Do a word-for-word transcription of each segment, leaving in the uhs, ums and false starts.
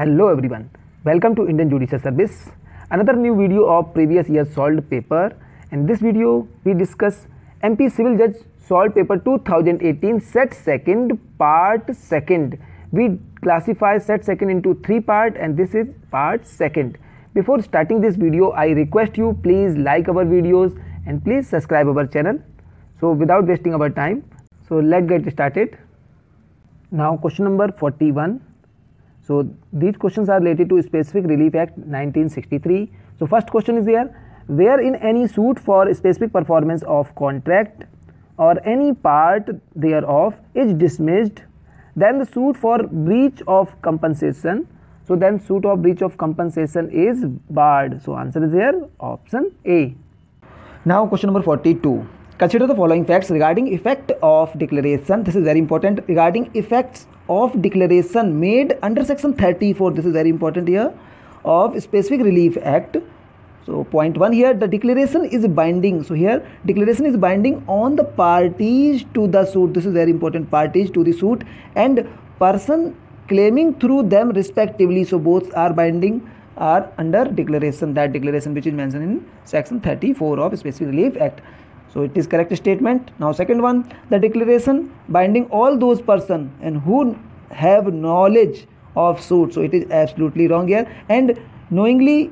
Hello everyone, welcome to Indian Judicial Service, another new video of previous year solved paper. In this video we discuss M P Civil Judge solved paper twenty eighteen set second part second. We classify set second into three part and this is part second. Before starting this video I request you please like our videos and please subscribe our channel. So without wasting our time, so let's get started. Now question number forty-one. So these questions are related to Specific Relief Act nineteen sixty-three. So first question is here, where in any suit for specific performance of contract or any part thereof is dismissed, then the suit for breach of compensation, so then suit of breach of compensation is barred. So answer is here option A. Now question number forty-two. Consider the following facts regarding effect of declaration. This is very important. Regarding effects of declaration made under section thirty-four, this is very important here, of Specific Relief Act. So point one here, the declaration is binding. So here declaration is binding on the parties to the suit. This is very important, parties to the suit and person claiming through them respectively. So both are binding, are under declaration, that declaration which is mentioned in section thirty-four of Specific Relief Act. So it is correct statement. Now second one, the declaration binding all those person and who have knowledge of suit. So it is absolutely wrong here, and knowingly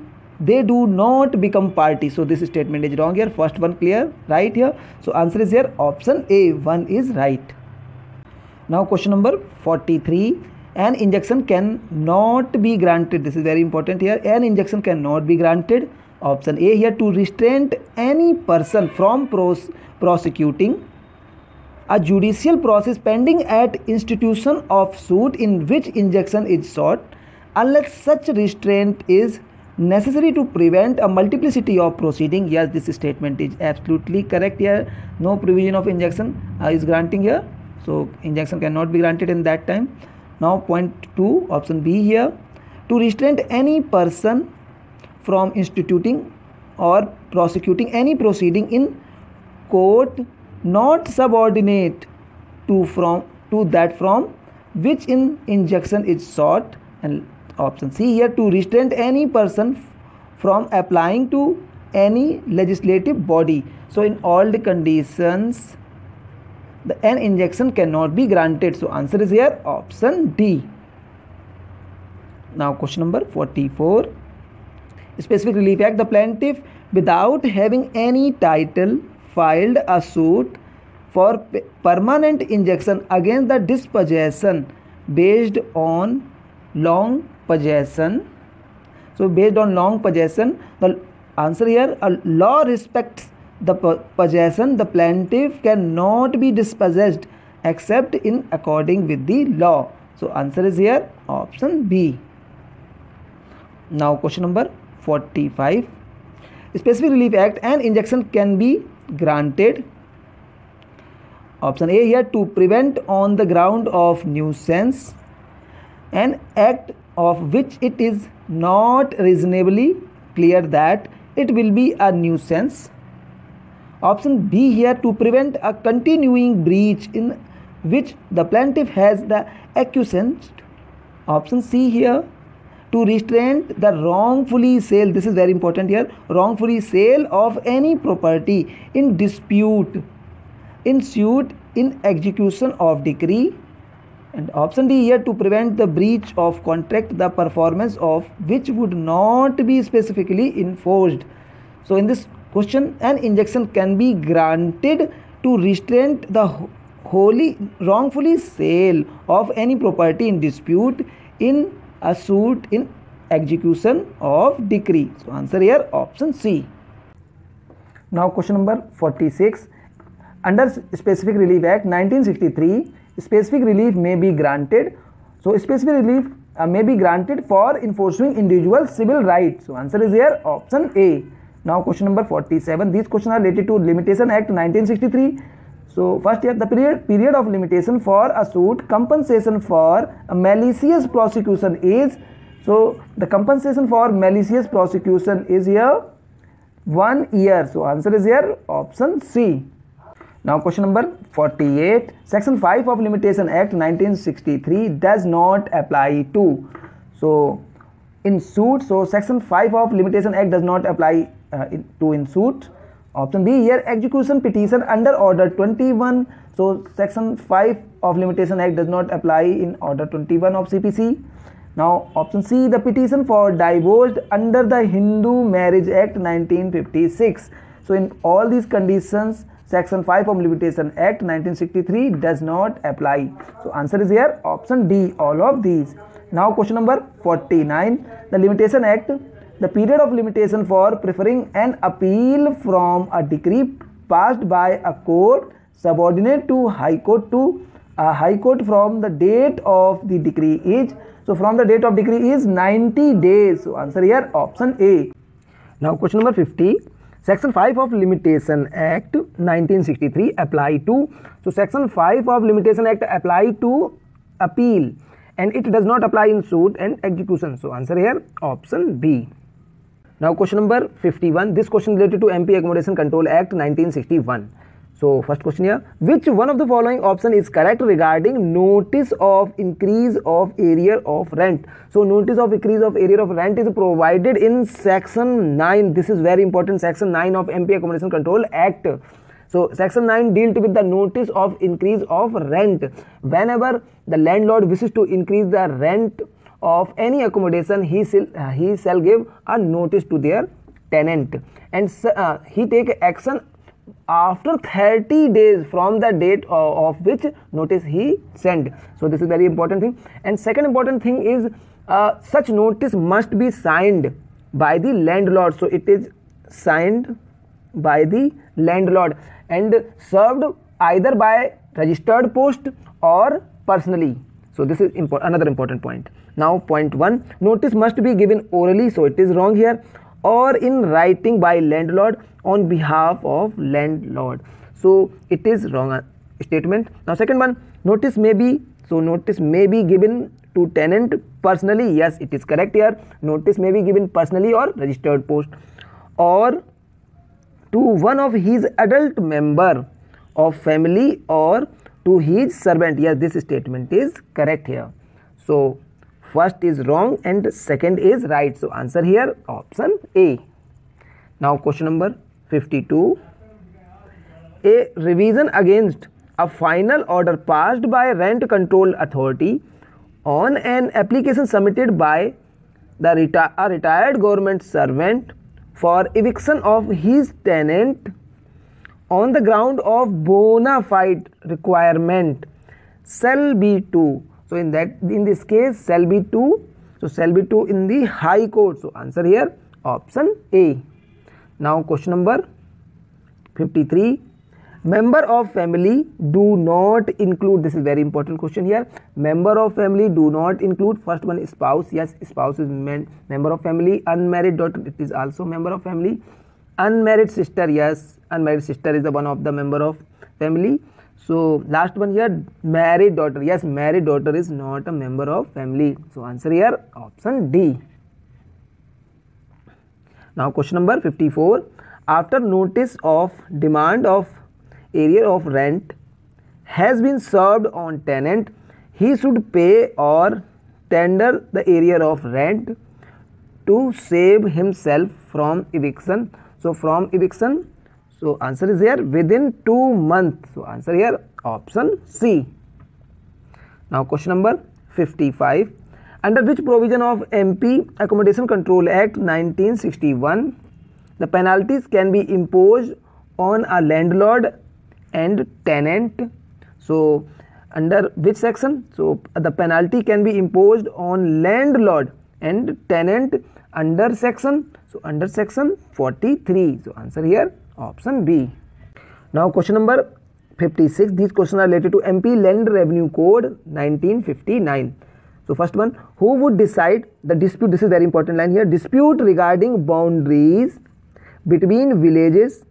they do not become party. So this statement is wrong here. First one clear, right here. So answer is here option A, one is right. Now question number forty-three. An injunction cannot be granted. This is very important here. An injunction cannot be granted, option A here, to restrain any person from pros prosecuting a judicial process pending at institution of suit in which injunction is sought, unless such restraint is necessary to prevent a multiplicity of proceeding. Yes, this statement is absolutely correct here. No provision of injunction uh, is granting here, so injunction cannot be granted in that time. Now point two, option B here, to restrain any person from instituting or prosecuting any proceeding in court not subordinate to from to that from which in injunction is sought, and option C here, to restrain any person from applying to any legislative body. So in all the conditions the an injunction cannot be granted. So answer is here option D. Now question number forty-four. Specific Relief Act, the plaintiff without having any title filed a suit for permanent injunction against the dispossession based on long possession. So based on long possession, the answer here, a law respects the possession, the plaintiff cannot be dispossessed except in according with the law. So answer is here option B. Now question number forty-five. Specific Relief Act, an injunction can be granted, option A here, to prevent on the ground of nuisance an act of which it is not reasonably clear that it will be a nuisance, option B here, to prevent a continuing breach in which the plaintiff has the accusant, option C here, to restrain the wrongfully sale, this is very important here, wrongfully sale of any property in dispute in suit in execution of decree, and option D here, to prevent the breach of contract the performance of which would not be specifically enforced. So in this question, an injunction can be granted to restrain the wholly wrongfully sale of any property in dispute in a suit in execution of decree. So answer here option C. Now question number forty-six. Under Specific Relief Act nineteen sixty-three, specific relief may be granted. So specific relief uh, may be granted for enforcing individual civil rights. So answer is here option A. Now question number forty-seven. These questions are related to Limitation Act nineteen sixty-three. So first here, the period period of limitation for a suit compensation for a malicious prosecution is, so the compensation for malicious prosecution is here one year. So answer is here option C. Now question number forty-eight. Section five of Limitation Act nineteen sixty-three does not apply to, So in suit, so section five of Limitation Act does not apply uh, in, to in suit. Option B here, execution petition under order twenty-one. So section five of Limitation Act does not apply in order twenty-one of C P C. Now option C, the petition for divorce under the Hindu Marriage Act nineteen fifty-six. So in all these conditions, section five of Limitation Act nineteen sixty-three does not apply. So answer is here option D, all of these. Now question number forty-nine, the Limitation Act, the period of limitation for preferring an appeal from a decree passed by a court subordinate to high court to a high court from the date of the decree is, so from the date of decree is ninety days. So answer here option A. Now question number fifty, Section five of Limitation Act nineteen sixty-three apply to, so Section five of Limitation Act apply to appeal and it does not apply in suit and execution. So answer here option B. Now question number fifty-one, this question related to M P Accommodation Control Act nineteen sixty-one. So first question here, which one of the following option is correct regarding notice of increase of area of rent? So notice of increase of area of rent is provided in section nine. This is very important, section nine of M P Accommodation Control Act. So section nine deals with the notice of increase of rent. Whenever the landlord wishes to increase the rent of any accommodation, he shall, he shall give a notice to their tenant and uh, he take action after thirty days from the date of, of which notice he sent. So this is very important thing. And second important thing is uh, such notice must be signed by the landlord. So it is signed by the landlord and served either by registered post or personally. So this is impor- another important point. Now point one, notice must be given orally, so it is wrong here, or in writing by landlord on behalf of landlord, so it is wrong statement. Now second one, notice may be, so notice may be given to tenant personally, yes it is correct here, notice may be given personally or registered post, or to one of his adult member of family or to his servant, yes this statement is correct here. So first is wrong and second is right. So answer here option A. Now question number fifty-two. A revision against a final order passed by Rent Control Authority on an application submitted by the reti- a retired government servant for eviction of his tenant on the ground of bona fide requirement shall be to. So in that, in this case, shall be to, so shall be to in the high court. So answer here option A. Now question number fifty-three, member of family do not include, this is very important question here, member of family do not include, first one spouse, yes spouse is meant, member of family, unmarried daughter, it is also member of family, unmarried sister, yes unmarried sister is the one of the member of family. So last one here, married daughter, yes married daughter is not a member of family. So answer here option D. Now question number fifty-four, after notice of demand of area of rent has been served on tenant, he should pay or tender the area of rent to save himself from eviction. So from eviction, so answer is here within two months. So answer here option C. Now question number fifty-five, under which provision of M P Accommodation Control Act nineteen sixty-one the penalties can be imposed on a landlord and tenant? So under which section? So the penalty can be imposed on landlord and tenant under section, so under section forty-three. So answer here option B. Now question number fifty-six, these questions are related to M P Land Revenue Code nineteen fifty-nine. So first one, who would decide the dispute, this is very important line here, dispute regarding boundaries between villages,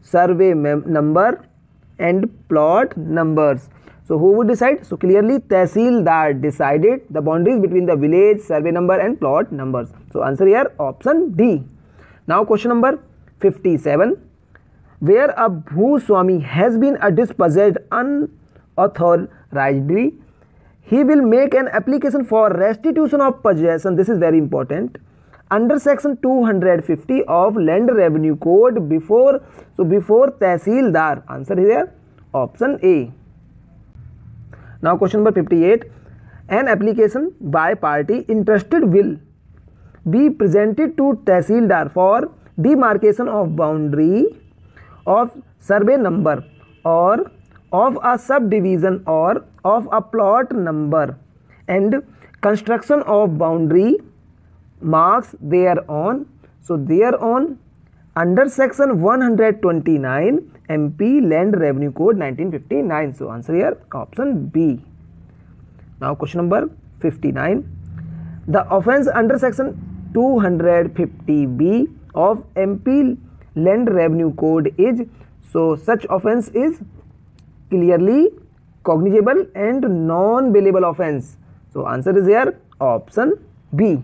survey number and plot numbers. So who would decide? So clearly tehsildar decided the boundaries between the village, survey number and plot numbers. So answer here option D. Now question number fifty-seven, where a bhuswami has been a dispossessed unauthorizedly, he will make an application for restitution of possession, this is very important, under section two hundred fifty of Land Revenue Code before, so before tehsildar. Answer is here option A. Now question number fifty-eight. An application by party interested will be presented to tehsildar for demarcation of boundary of survey number or of a subdivision or of a plot number and construction of boundary marks thereon, so thereon under section one hundred twenty-nine M P Land Revenue Code nineteen fifty-nine. So answer here option B. Now question number fifty-nine. The offence under section two hundred fifty B of M P Land Revenue Code is, so such offence is clearly cognizable and non-bailable offence. So answer is here option B.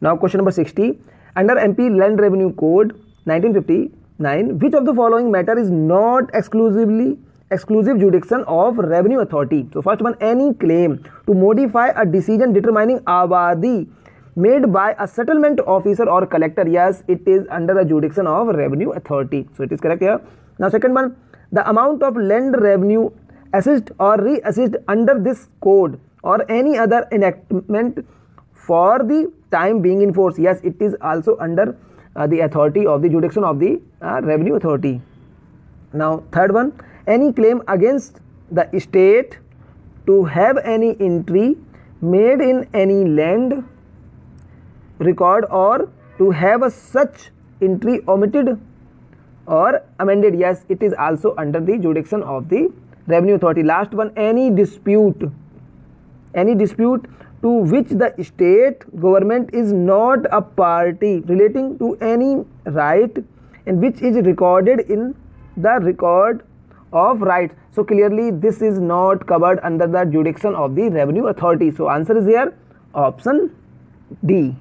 Now question number sixty. Under M P Land Revenue Code nineteen fifty-nine, which of the following matter is not exclusively exclusive jurisdiction of revenue authority? So first one, any claim to modify a decision determining awadi made by a settlement officer or collector. Yes, it is under the jurisdiction of revenue authority. So it is correct here. Now second one, the amount of land revenue assessed or reassessed under this code or any other enactment for the time being in force. Yes, it is also under uh, the authority of the jurisdiction of the uh, revenue authority. Now third one, any claim against the state to have any entry made in any land record or to have a such entry omitted or amended. Yes, it is also under the jurisdiction of the revenue authority. Last one, any dispute any dispute to which the state government is not a party relating to any right and which is recorded in the record of rights. So clearly this is not covered under the jurisdiction of the revenue authority. So answer is here option D.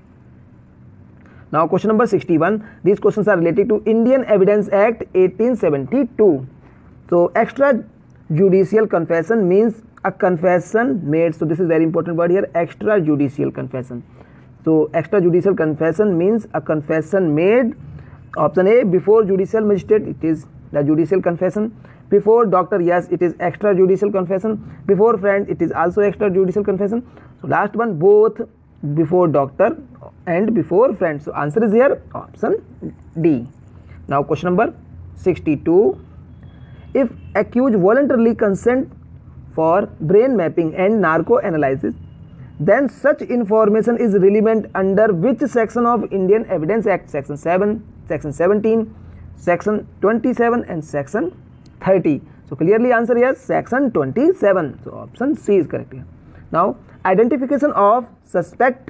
Now question number sixty-one. These questions are related to Indian Evidence Act eighteen seventy-two. So extra judicial confession means a confession made, so this is very important word here, extra judicial confession. So extra judicial confession means a confession made, option A, before judicial magistrate. It is the judicial confession. Before doctor, yes, it is extra judicial confession. Before friend, it is also extra judicial confession. So last one, both before doctor and before friend. So answer is here option D. Now question number sixty-two. If accused voluntarily consent for brain mapping and narco analysis, then such information is relevant under which section of Indian Evidence Act? Section seven, section seventeen, section twenty-seven and section thirty. So clearly answer here section twenty-seven. So option C is correct here. Now identification of suspect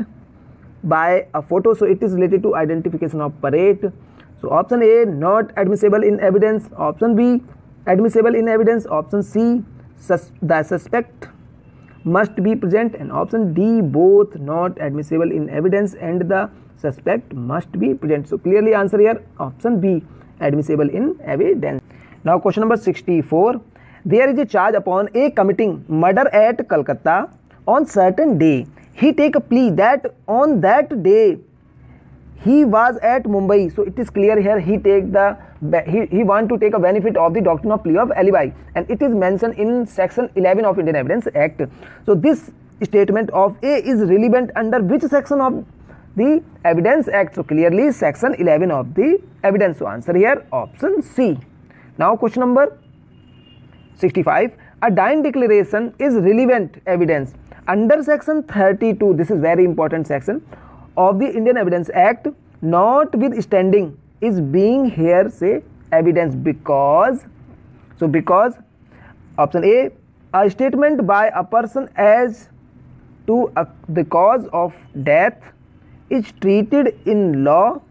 by a photo, so it is related to identification of parade. So option A, not admissible in evidence. Option B, admissible in evidence. Option C, Sus the suspect must be present, and option D, both not admissible in evidence and the suspect must be present. So clearly answer here option B, admissible in evidence. Now question number sixty-four. There is a charge upon a committing murder at Calcutta on certain day. He take a plea that on that day he was at Mumbai. So it is clear here he take the he, he want to take a benefit of the doctrine of plea of alibi, and it is mentioned in section eleven of Indian Evidence Act. So this statement of A is relevant under which section of the Evidence Act? So clearly section eleven of the evidence. So answer here option C. Now question number sixty-five. A dying declaration is relevant evidence under section thirty-two. This is very important section of the Indian Evidence Act, notwithstanding is being hearsay evidence because, so because option A, a statement by a person as to a, the cause of death is treated in law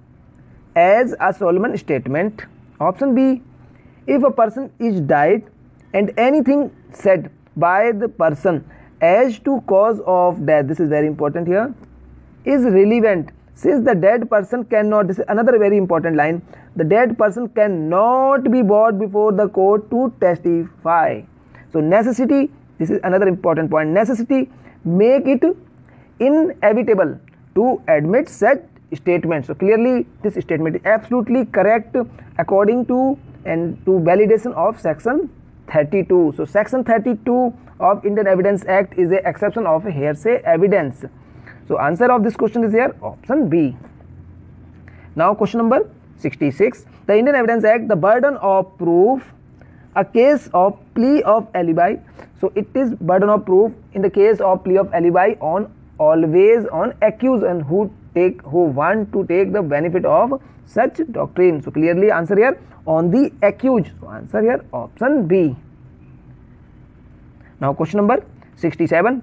as a solemn statement. Option B, if a person is died and anything said by the person as to cause of death, this is very important here, is relevant since the dead person cannot, this is another very important line, the dead person cannot be brought before the court to testify. So necessity, this is another important point, necessity make it inevitable to admit such statements. So clearly this statement is absolutely correct according to and to validation of section thirty-two. So section thirty-two of Indian Evidence Act is a exception of hearsay evidence. So answer of this question is here option B. Now question number sixty-six. The Indian Evidence Act, the burden of proof, a case of plea of alibi. So it is burden of proof in the case of plea of alibi on always on accused and who take who want to take the benefit of such doctrine. So clearly answer here on the accused. So answer here option B. Now question number sixty-seven.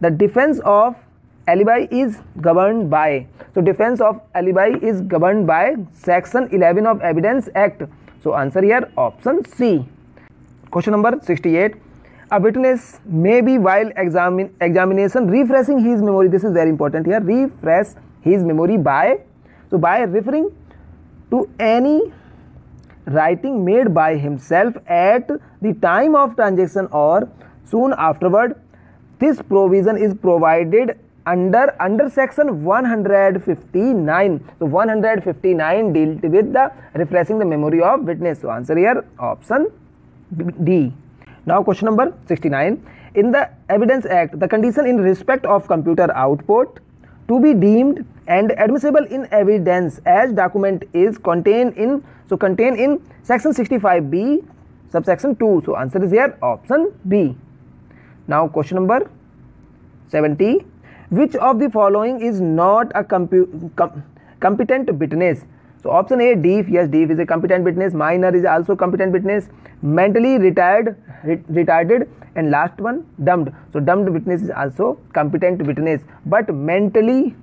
The defense of alibi is governed by. So defense of alibi is governed by section eleven of Evidence Act. So answer here option C. Question number sixty-eight. A witness may be while examin examination refreshing his memory. This is very important here. Refresh his memory by. So by referring to any writing made by himself at the time of transaction or soon afterward. This provision is provided under under section one fifty-nine. So one fifty-nine dealt with the refreshing the memory of witness. So answer here option D. Now question number sixty-nine. In the Evidence Act, the condition in respect of computer output to be deemed and admissible in evidence as document is contained in so contained in section sixty-five B subsection two. So answer is here option B. Now question number seventy. Which of the following is not a com competent witness? So option A, deaf. Yes, deaf is a competent witness. Minor is also competent witness. Mentally retired, re retarded, and last one, dumbed. So dumbed witness is also competent witness. But mentally,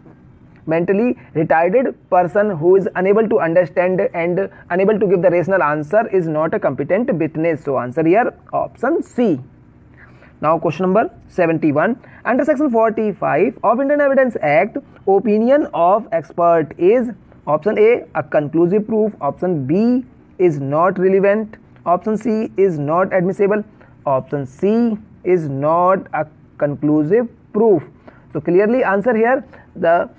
mentally retarded person who is unable to understand and unable to give the rational answer is not a competent witness. So answer here option C. Now question number seventy-one. Under section forty-five of Indian Evidence Act, opinion of expert is option A, a conclusive proof, option B is not relevant, option C is not admissible, option C is not a conclusive proof. So clearly answer here, the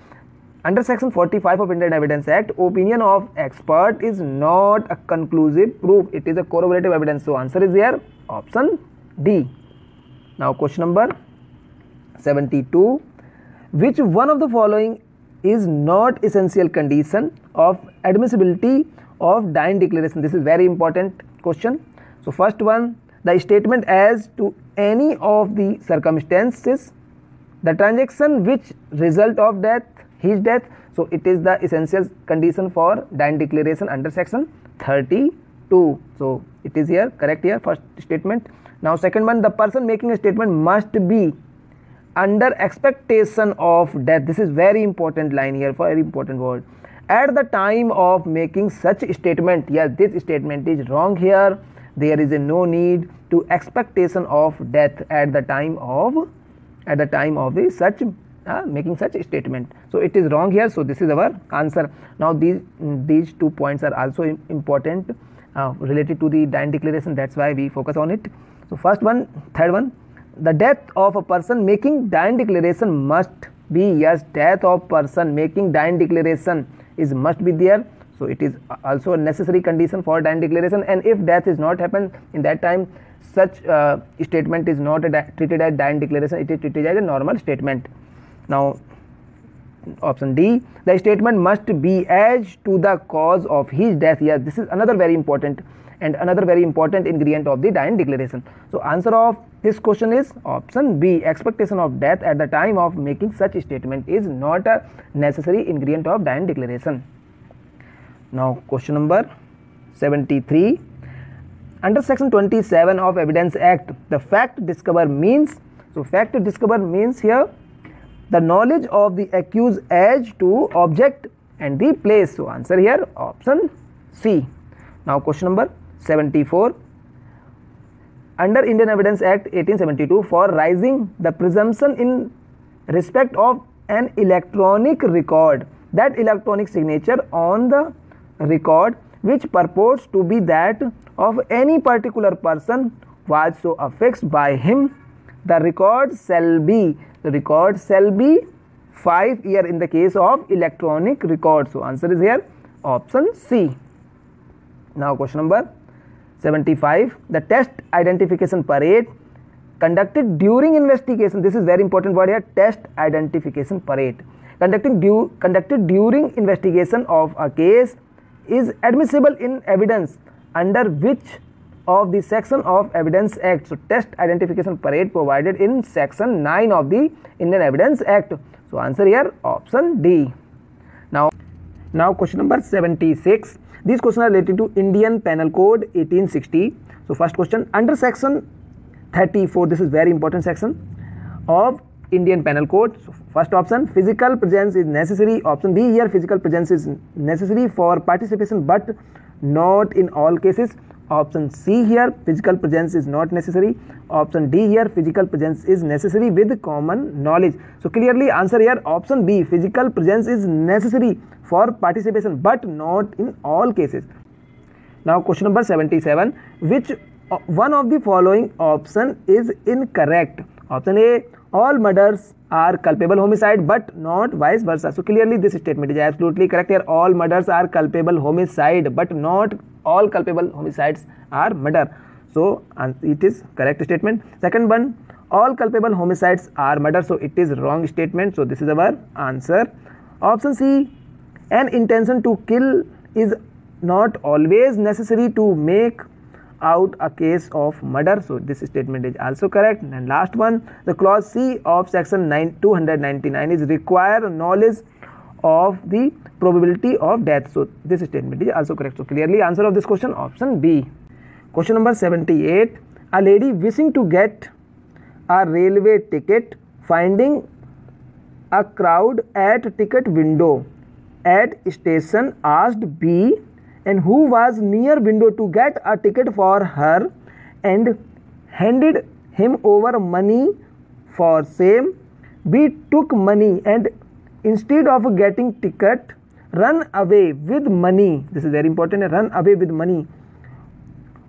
under section forty-five of Indian Evidence Act, opinion of expert is not a conclusive proof, it is a corroborative evidence. So answer is here option D. Now question number seventy-two. Which one of the following is not essential condition of admissibility of dying declaration? This is very important question. So first one, the statement as to any of the circumstances, the transaction which result of death, his death. So it is the essential condition for dying declaration under section thirty-two. So it is here correct here first statement. Now second one, the person making a statement must be under expectation of death. This is very important line here, very important word. At the time of making such statement, yes, this statement is wrong here. There is a no need to expectation of death at the time of at the time of the such uh, making such statement. So it is wrong here. So this is our answer. Now these these two points are also important uh, related to the dying declaration. That's why we focus on it. So first one, third one. The death of a person making dying declaration must be. Yes, death of person making dying declaration is must be there. So it is also a necessary condition for dying declaration, and if death is not happened in that time, such uh, statement is not treated as dying declaration, it is treated as a normal statement. Now option D, the statement must be as to the cause of his death. Yes, this is another very important and another very important ingredient of the dying declaration. So answer of this question is option B. Expectation of death at the time of making such statement is not a necessary ingredient of dying declaration. Now question number seventy-three. Under section twenty-seven of Evidence Act, the fact discover means. So fact to discover means here the knowledge of the accused as to object and the place. So answer here option C. Now question number seventy-four. Under Indian Evidence Act eighteen seventy-two, for raising the presumption in respect of an electronic record, that electronic signature on the record which purports to be that of any particular person was so affixed by him, the record shall be. The record shall be five year in the case of electronic record. So answer is here option C. Now question number seventy-five. The test identification parade conducted during investigation. This is very important word here. Test identification parade conducted du conducted during investigation of a case is admissible in evidence under which of the section of Evidence Act. So test identification parade provided in section nine of the Indian Evidence Act. So answer here option D. Now, now question number seventy-six. These questions are related to Indian Penal Code eighteen sixty. So first question, under section thirty-four, this is very important section of Indian Penal Code. So first option, physical presence is necessary. Option B here, physical presence is necessary for participation but not in all cases. Option C here, physical presence is not necessary. Option D here, physical presence is necessary with common knowledge. So clearly answer here option B, physical presence is necessary for participation but not in all cases. Now question number seventy-seven, which one of the following option is incorrect? Option A, all murders are culpable homicide but not vice versa. So clearly this statement is absolutely correct here. All murders are culpable homicide but not all culpable homicides are murder. So it is correct statement. Second one, all culpable homicides are murder. So it is wrong statement. So this is our answer. Option C, an intention to kill is not always necessary to make out a case of murder. So this statement is also correct. And last one, the clause C of section two ninety-nine is require knowledge of the probability of death. So this statement is also correct. So clearly answer of this question option B. Question number seventy-eight, a lady wishing to get a railway ticket finding a crowd at ticket window at station asked B and who was near window to get a ticket for her and handed him over money for same. B took money and instead of getting ticket run away with money. This is very important, run away with money.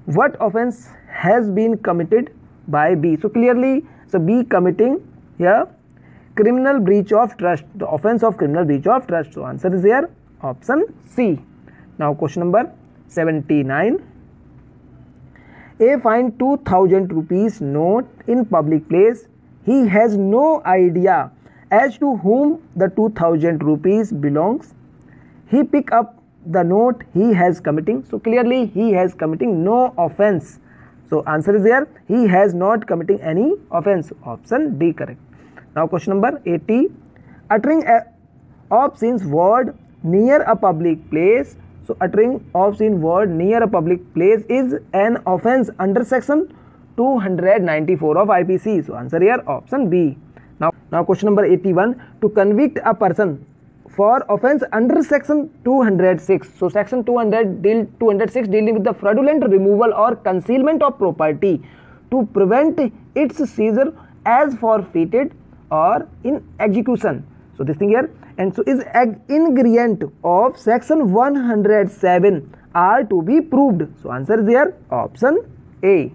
What offense has been committed by B? So clearly, so B committing here criminal breach of trust, the offense of criminal breach of trust. So answer is here option C. Now question number seventy-nine, A finds two thousand rupees note in public place. He has no idea as to whom the two thousand rupees belongs. He pick up the note, he has committing. So clearly he has committing no offense. So answer is there, he has not committing any offense. Option D correct. Now question number eighty, uttering a obscene word near a public place. So uttering obscene word near a public place is an offense under section two ninety-four of I P C. So answer here option B. Now, now question number eighty-one, to convict a person for offense under section two oh six. So section two hundred deal, two oh six dealing with the fraudulent removal or concealment of property to prevent its seizure as forfeited or in execution. So this thing here, and so is an ingredient of section one oh seven are to be proved. So answer is here option A.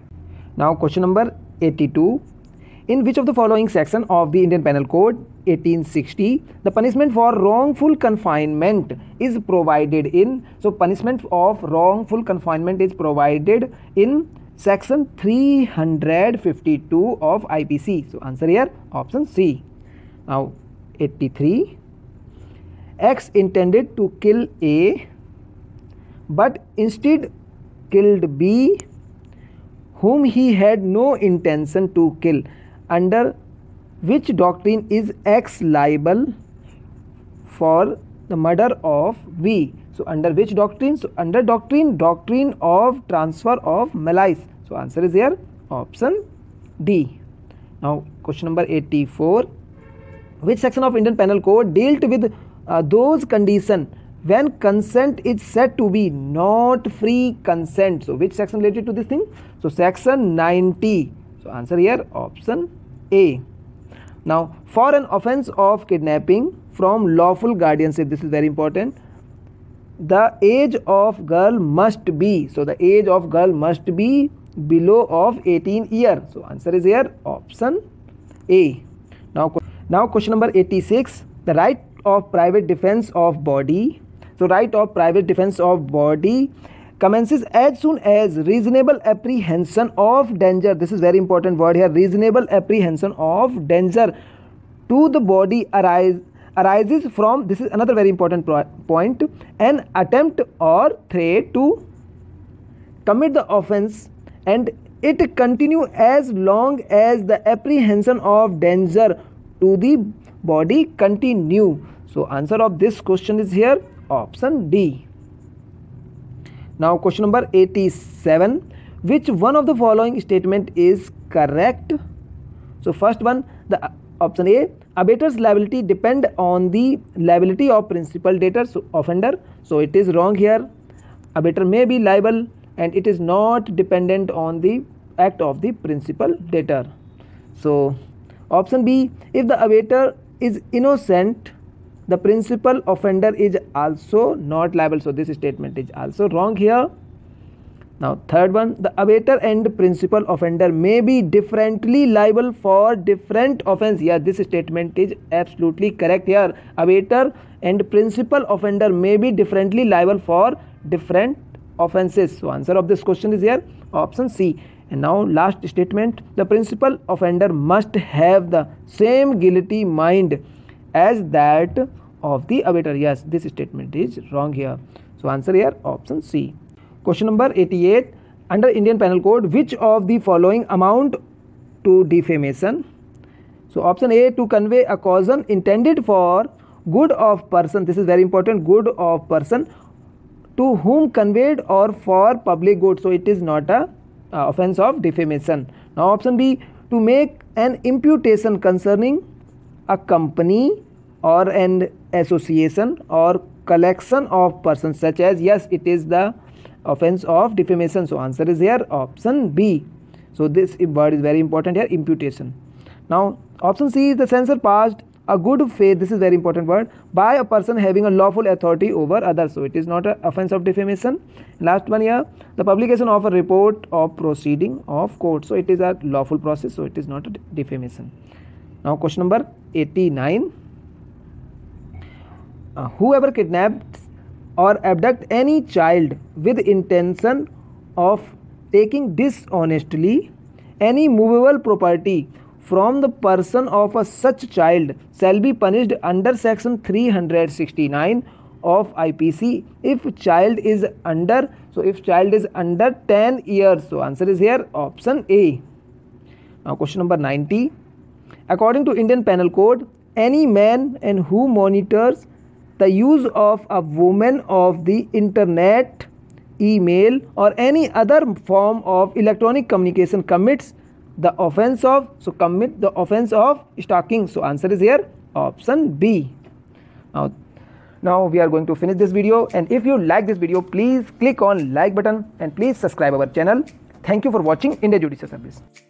Now question number eighty-two, in which of the following section of the Indian Penal Code eighteen sixty the punishment for wrongful confinement is provided in? So punishment of wrongful confinement is provided in section three fifty-two of I P C. So answer here option C. Now eighty-three, X intended to kill A but instead killed B whom he had no intention to kill. Under which doctrine is X liable for the murder of B? So under which doctrine? So under doctrine doctrine of transfer of malice. So answer is here option D. Now question number eighty-four, which section of Indian Penal Code dealt with uh, those condition when consent is said to be not free consent? So which section related to this thing? So section ninety. So answer here option A. Now for an offense of kidnapping from lawful guardianship, this is very important, the age of girl must be, so the age of girl must be below of eighteen years. So answer is here option A. Now Now question number eighty-six, the right of private defense of body. So right of private defense of body commences as soon as reasonable apprehension of danger. This is very important word here, reasonable apprehension of danger to the body arise arises from, this is another very important point, an attempt or threat to commit the offense, and it continue as long as the apprehension of danger to the body continue. So answer of this question is here option D. Now question number eighty-seven, which one of the following statement is correct? So first one, the option A, abator's liability depend on the liability of principal debtor, so offender. So it is wrong here. Abator may be liable and it is not dependent on the act of the principal debtor. So option B, if the abator is innocent, the principal offender is also not liable. So this statement is also wrong here. Now third one, the abator and principal offender may be differently liable for different offense. Yeah, this statement is absolutely correct here. Abator and principal offender may be differently liable for different offenses. So answer of this question is here option C. And now last statement, the principal offender must have the same guilty mind as that of the abator. Yes, this statement is wrong here. So answer here option C. Question number eighty-eight, under Indian Penal Code, which of the following amount to defamation? So option A, to convey a caution intended for good of person, this is very important, good of person to whom conveyed or for public good, so it is not a Uh, offense of defamation. Now option B, to make an imputation concerning a company or an association or collection of persons such as, yes, it is the offense of defamation. So answer is here option B. So this word is very important here, imputation. Now option C is the censor passed a good faith, this is very important word, by a person having a lawful authority over others, so it is not an offense of defamation. Last one here, the publication of a report of proceeding of court, so it is a lawful process, so it is not a defamation. Now question number eighty-nine, uh, whoever kidnaps or abducts any child with intention of taking dishonestly any movable property from the person of a such child shall be punished under section three sixty-nine of I P C if child is under, so if child is under ten years. So answer is here option A. Now question number ninety, according to Indian Penal Code, any man and who monitors the use of a woman of the internet, email or any other form of electronic communication commits the offense of, so commit the offense of stalking. So answer is here option B. Now Now we are going to finish this video, and if you like this video, please click on like button and please subscribe our channel. Thank you for watching Indian Judicial Service.